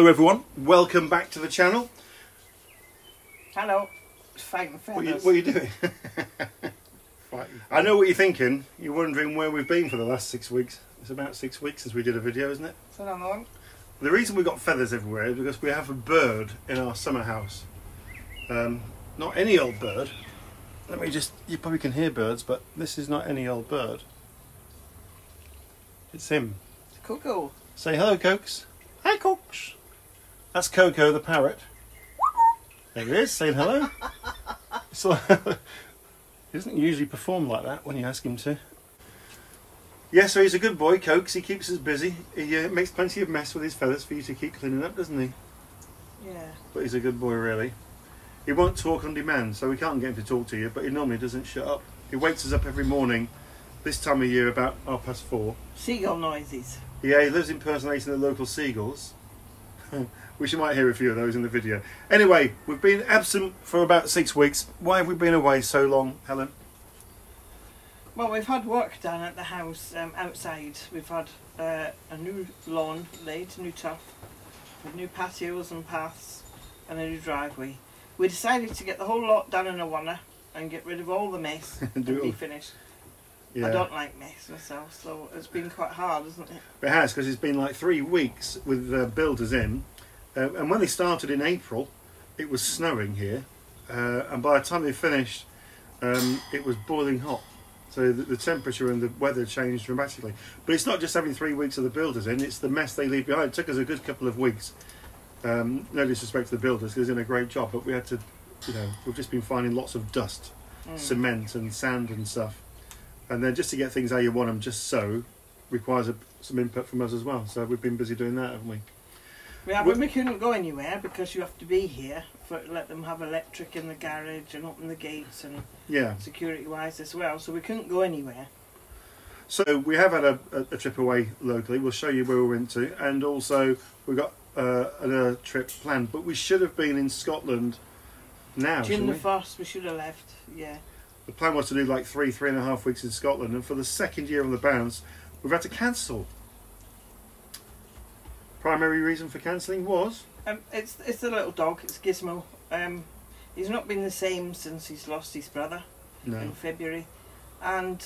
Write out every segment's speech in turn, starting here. Hello everyone, welcome back to the channel. Hello, it's Fag and Feathers. What are you doing? I know what you're thinking, you're wondering where we've been for the last 6 weeks. It's about 6 weeks since we did a video, isn't it? It's another one. The reason we've got feathers everywhere is because we have a bird in our summer house. Not any old bird. Let me just, you probably can hear birds, but this is not any old bird. It's him. It's Coco. Say hello, Cokes. Hi, Cokes. That's Coco the parrot. There he is, saying hello. So, he doesn't usually perform like that when you ask him to. Yeah, so he's a good boy, Cokes. He keeps us busy. He makes plenty of mess with his feathers for you to keep cleaning up, doesn't he? Yeah. But he's a good boy, really. He won't talk on demand, so we can't get him to talk to you, but he normally doesn't shut up. He wakes us up every morning, this time of year, about 4:30. Seagull noises. Yeah, he lives impersonating the local seagulls, which you might hear a few of those in the video. Anyway, we've been absent for about 6 weeks. Why have we been away so long, Helen? Well, we've had work done at the house outside. We've had a new lawn laid, new turf, with new patios and paths, and a new driveway. We decided to get the whole lot done in a wanna and get rid of all the mess and be finished. Yeah. I don't like mess myself, so it's been quite hard, isn't it? It has, because it's been like 3 weeks with builders in. And when they started in April, it was snowing here. And by the time they finished, it was boiling hot. So the temperature and the weather changed dramatically. But it's not just having 3 weeks of the builders in, it's the mess they leave behind. It took us a good couple of weeks. No disrespect to the builders, because they're doing a great job, but we had to, you know, we've just been finding lots of dust, cement and sand and stuff. And then just to get things how you want them, just so, requires some input from us as well. So we've been busy doing that, haven't we? Yeah, but we couldn't go anywhere because you have to be here for let them have electric in the garage and open the gates and yeah, security-wise as well. So we couldn't go anywhere. So we have had a trip away locally. We'll show you where we went to, and also we've got another trip planned. But we should have been in Scotland now. June the 1st, we should have left. Yeah. The plan was to do like three and a half weeks in Scotland, and for the second year on the bounce, we've had to cancel. Primary reason for cancelling was it's the little dog. It's Gizmo. He's not been the same since he's lost his brother in February, and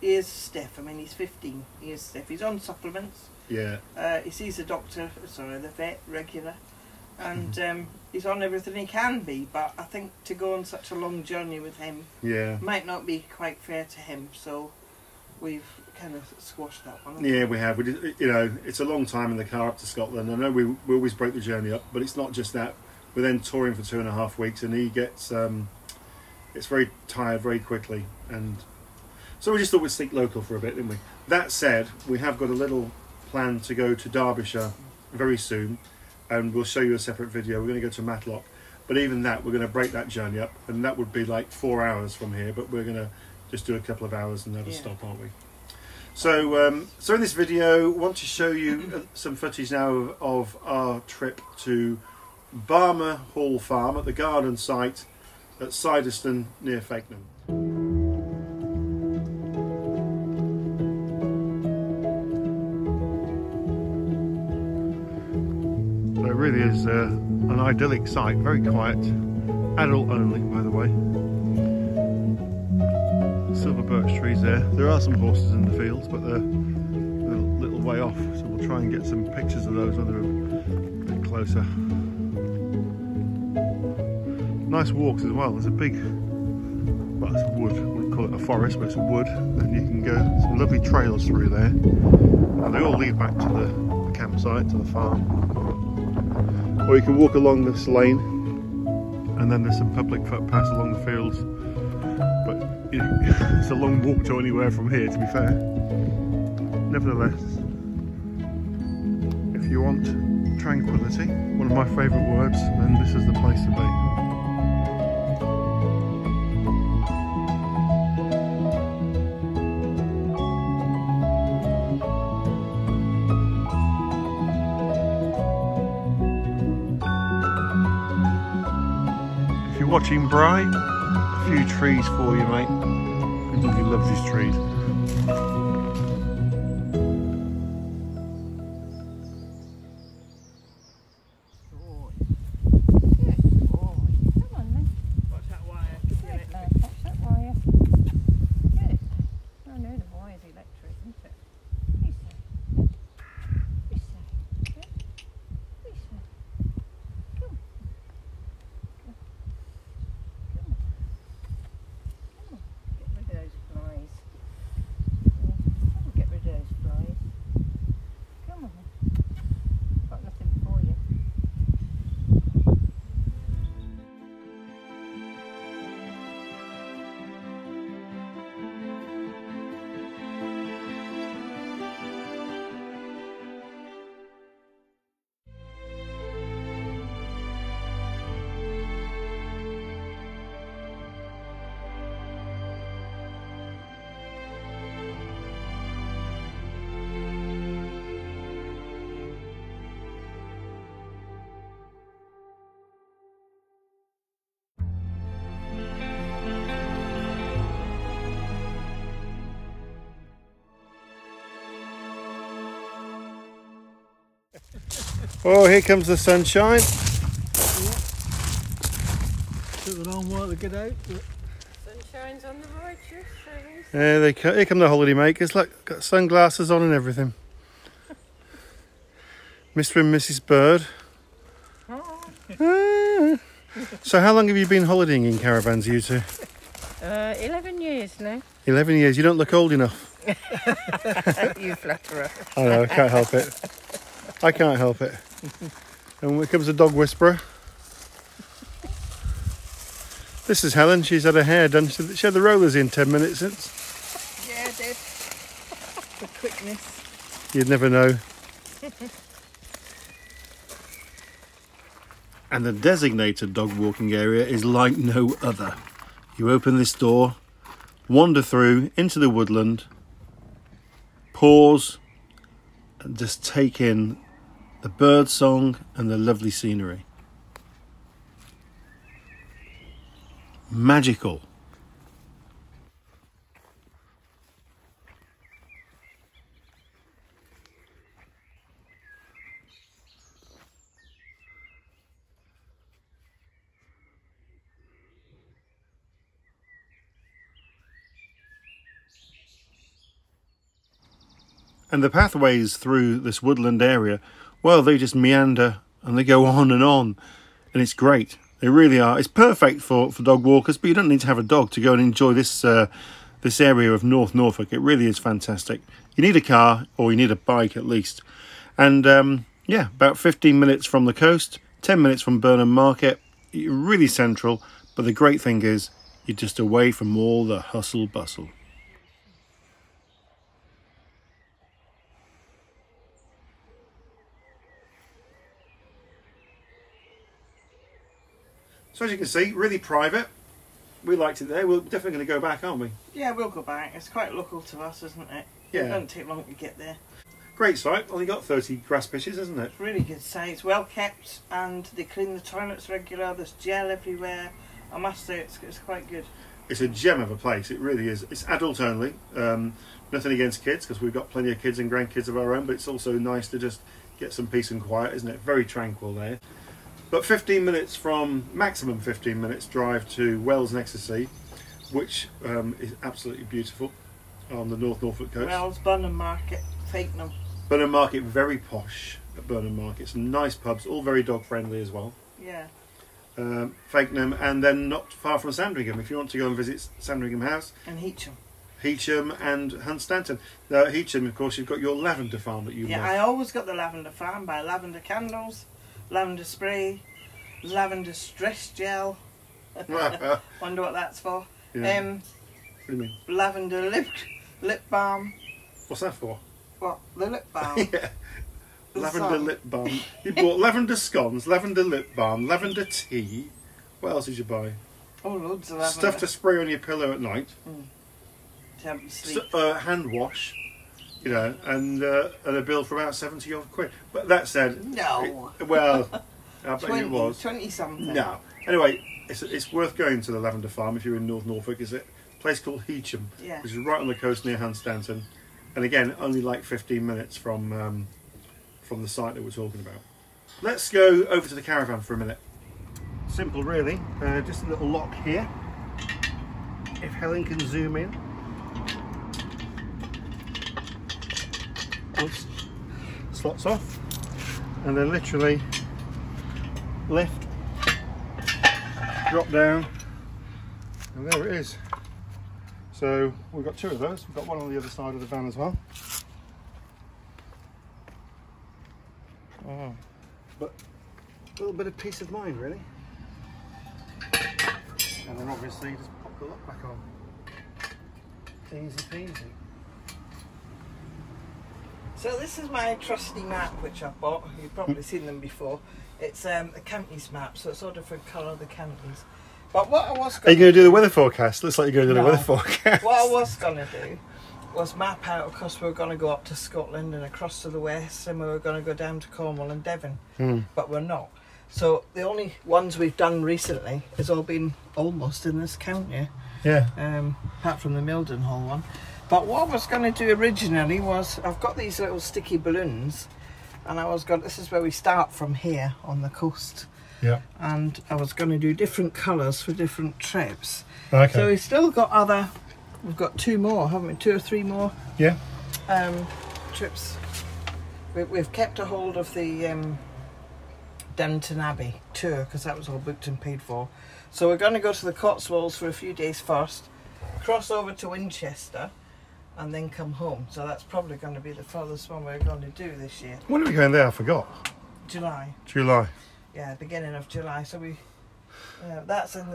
he is stiff. I mean, he's 15. He is stiff. He's on supplements. Yeah. He sees the doctor, sorry, the vet regular, and he's on everything he can be. But I think to go on such a long journey with him, yeah, might not be quite fair to him. So we've kind of squashed that one. Yeah, we have. We did, you know, it's a long time in the car up to Scotland. I know we always break the journey up, but it's not just that. We're then touring for 2.5 weeks, and he gets it's very tired very quickly, and so we just thought we'd stick local for a bit, didn't we? That said, we have got a little plan to go to Derbyshire very soon, and we'll show you a separate video. We're going to go to Matlock, but even that, we're going to break that journey up, and that would be like 4 hours from here, but we're going to just do a couple of hours and have a stop, aren't we? So so in this video, I want to show you some footage now of our trip to Barmer Hall Farm at the Garden Site at Syderstone near Fakenham. So it really is an idyllic site, very quiet, adult only by the way. Silver birch trees there. There are some horses in the fields, but they're a little way off, so we'll try and get some pictures of those when they're a bit closer. Nice walks as well. There's a big, well, it's wood, we call it a forest, but it's wood, and you can go some lovely trails through there, and they all lead back to the campsite, to the farm. Or you can walk along this lane, and then there's some public footpaths along the fields. It's a long walk to anywhere from here, to be fair. Nevertheless, if you want tranquility, one of my favourite words, then this is the place to be. If you're watching Bright, a few trees for you, mate. He loves his trees. Oh, here comes the sunshine. Yeah. Took a long while to get out. But... sunshine's on the righteous. Yeah, here come the holidaymakers. Look, got sunglasses on and everything. Mr. and Mrs. Bird. Ah. So how long have you been holidaying in caravans, you two? 11 years now. 11 years. You don't look old enough. You flatterer. I know, I can't help it. I can't help it. And here comes the dog whisperer. This is Helen. She's had her hair done. She had the rollers in 10 minutes since. Yeah, I did. The quickness. You'd never know. And the designated dog walking area is like no other. You open this door, wander through into the woodland, pause and just take in the bird song and the lovely scenery. Magical. And the pathways through this woodland area, well, they just meander and they go on. And it's great. They really are. It's perfect for dog walkers, but you don't need to have a dog to go and enjoy this this area of North Norfolk. It really is fantastic. You need a car or you need a bike at least. And yeah, about 15 minutes from the coast, 10 minutes from Burnham Market. Really central. But the great thing is you're just away from all the hustle bustle. So as you can see, really private. We liked it there. We're definitely going to go back, aren't we? Yeah, we'll go back. It's quite local to us, isn't it? Yeah. It doesn't take long to get there. Great site. Only got 30 grass pitches, isn't it? It's really good size. Well kept, and they clean the toilets regular. There's gel everywhere. I must say, it's quite good. It's a gem of a place. It really is. It's adult only. Nothing against kids, because we've got plenty of kids and grandkids of our own. But it's also nice to just get some peace and quiet, isn't it? Very tranquil there. But 15 minutes from, maximum 15 minutes drive to Wells next to sea, which is absolutely beautiful on the North Norfolk coast. Wells, Burnham Market, Fakenham. Burnham Market, very posh at Burnham Market. Some nice pubs, all very dog friendly as well. Yeah. Fakenham, and then not far from Sandringham, if you want to go and visit Sandringham House. And Heacham. Heacham and Hunstanton. Now at Heacham, of course, you've got your Lavender Farm that you love. Yeah, I always got the Lavender Farm, by lavender candles. Lavender spray, lavender stress gel. Wonder what that's for. Yeah. What do you mean? Lavender lip balm. What's that for? What? The lip balm. Yeah. Lavender lip balm. You bought lavender scones, lavender lip balm, lavender tea. What else did you buy? Oh, loads of lavender. Stuff to spray on your pillow at night. Mm. To help you sleep. Hand wash. You know, and a bill for about 70 odd quid. But that said, no. Well, I bet it was 20 something. No. Anyway, it's worth going to the Lavender Farm if you're in North Norfolk. It's a place called Heacham, yeah, which is right on the coast near Hunstanton, and again, only like 15 minutes from the site that we're talking about. Let's go over to the caravan for a minute. Simple, really. Just a little lock here. If Helen can zoom in. Slots off, and then literally lift, drop down, and there it is. So we've got two of those. We've got one on the other side of the van as well. Oh. But a little bit of peace of mind, really. And then obviously just pop the lock back on. Easy peasy. So this is my trusty map which I bought. You've probably seen them before. It's a counties map, so it's all different colour of the counties. But what I was going to do... Are you going to do the weather forecast? Looks like you're going to do the weather forecast. What I was going to do was map out, of course, we were going to go up to Scotland and across to the west, and we were going to go down to Cornwall and Devon, but we're not. So the only ones we've done recently has all been almost in this county. Yeah. Apart from the Mildenhall one. But what I was going to do originally was, I've got these little sticky balloons and I was going, this is where we start from here on the coast. Yeah. And I was going to do different colours for different trips. Okay. So we've still got other, we've got two more, haven't we? Two or three more. Yeah. Trips. We've kept a hold of the Downton Abbey tour because that was all booked and paid for. So we're going to go to the Cotswolds for a few days first, cross over to Winchester, and then come home. So that's probably going to be the furthest one we're going to do this year. When are we going there? I forgot. July. July. Yeah, beginning of July. So we that's in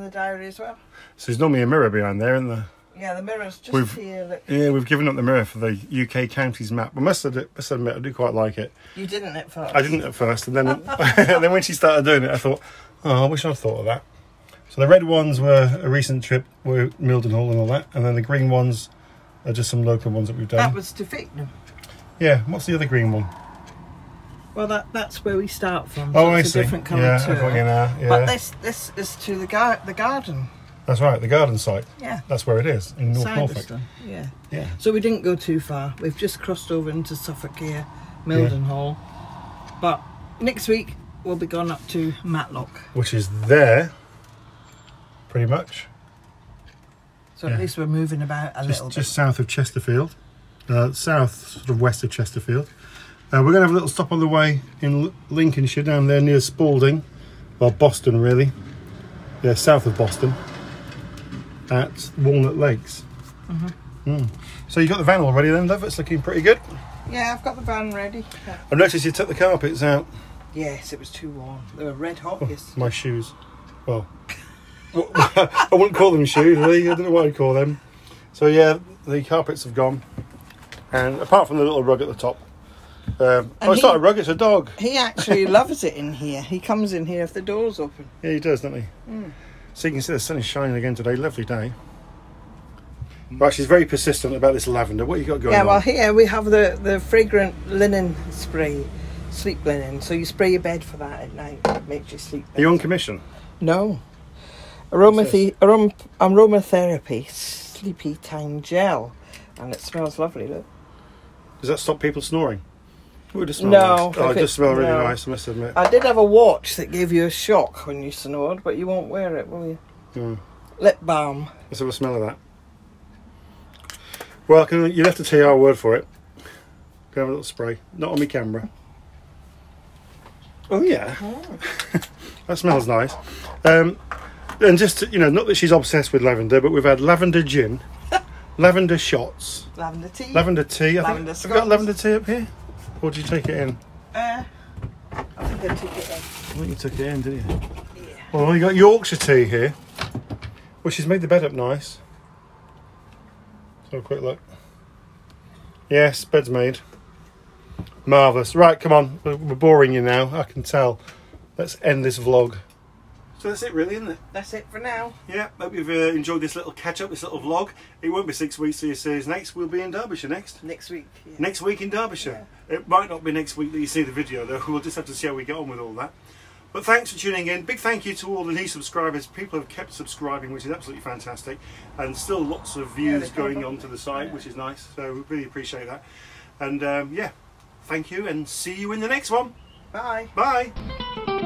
the diary as well. So there's normally a mirror behind there, isn't there? Yeah, the mirror's just here. Look. Yeah, we've given up the mirror for the UK counties map. I must admit, I do quite like it. You didn't at first. I didn't at first, and then and then when she started doing it, I thought, oh, I wish I'd thought of that. So the red ones were a recent trip, were Mildenhall and all that, and then the green ones are just some local ones that we've done. That was to Fakenham. Yeah. What's the other green one? Well, that's where we start from. So oh, it's I see. A different colour yeah, tour. Yeah. But this is to the garden. That's right, the garden site. Yeah. That's where it is, in North Norfolk. Yeah. Yeah. So we didn't go too far. We've just crossed over into Suffolk here, Mildenhall. Yeah. But next week, we'll be going up to Matlock. Which is there, pretty much. So yeah. At least we're moving about a little bit. Just south of Chesterfield. Sort of west of Chesterfield. We're going to have a little stop on the way in Lincolnshire, down there near Spalding. Well, Boston, really. Yeah, south of Boston. At Walnut Lakes. Mm-hmm. So you got the van all ready then, love? It's looking pretty good. Yeah, I've got the van ready. I've noticed you took the carpets out. Yes, it was too warm. They were red hot yesterday. My shoes. Well, I wouldn't call them shoes, really. I don't know what I'd call them. So yeah, the carpets have gone. And apart from the little rug at the top. It's not a rug, it's a dog. He actually loves it in here. He comes in here if the door's open. Yeah, he does, doesn't he? Mm. So you can see the sun is shining again today. Lovely day. Right, she's very persistent about this lavender. What have you got going on? Yeah, well, here we have the fragrant linen spray, sleep linen. So you spray your bed for that at night. It makes you sleep better. Are you on commission? No. Aromatherapy sleepy time gel. And it smells lovely, look. Does that stop people snoring? It would smell nice. Oh, it does smell really nice, I must admit. I did have a watch that gave you a shock when you snored, but you won't wear it, will you? No. Lip balm. Let's have a smell of that. Well, you'll have to take our word for it. Go have a little spray. Not on my camera. Oh, yeah. Oh. That smells nice. And just, you know, not that she's obsessed with lavender, but we've had lavender gin, lavender shots. Lavender tea. Lavender tea. I've got lavender tea up here. Or did you take it in? I think I took it in. I think you took it in, didn't you? Yeah. Well, you got Yorkshire tea here. Well, she's made the bed up nice. Let's have a quick look. Yes, bed's made. Marvellous. Right, come on. We're boring you now, I can tell. Let's end this vlog. So that's it really, isn't it? That's it for now. Yeah, hope you've enjoyed this little catch-up, this little vlog. It won't be 6 weeks till you see us next. We'll be in Derbyshire next. Next week. Yeah. Next week in Derbyshire. Yeah. It might not be next week that you see the video, though. We'll just have to see how we get on with all that. But thanks for tuning in. Big thank you to all the new subscribers. People have kept subscribing, which is absolutely fantastic. And still lots of views going on to the site, which is nice. So we really appreciate that. And yeah, thank you and see you in the next one. Bye. Bye.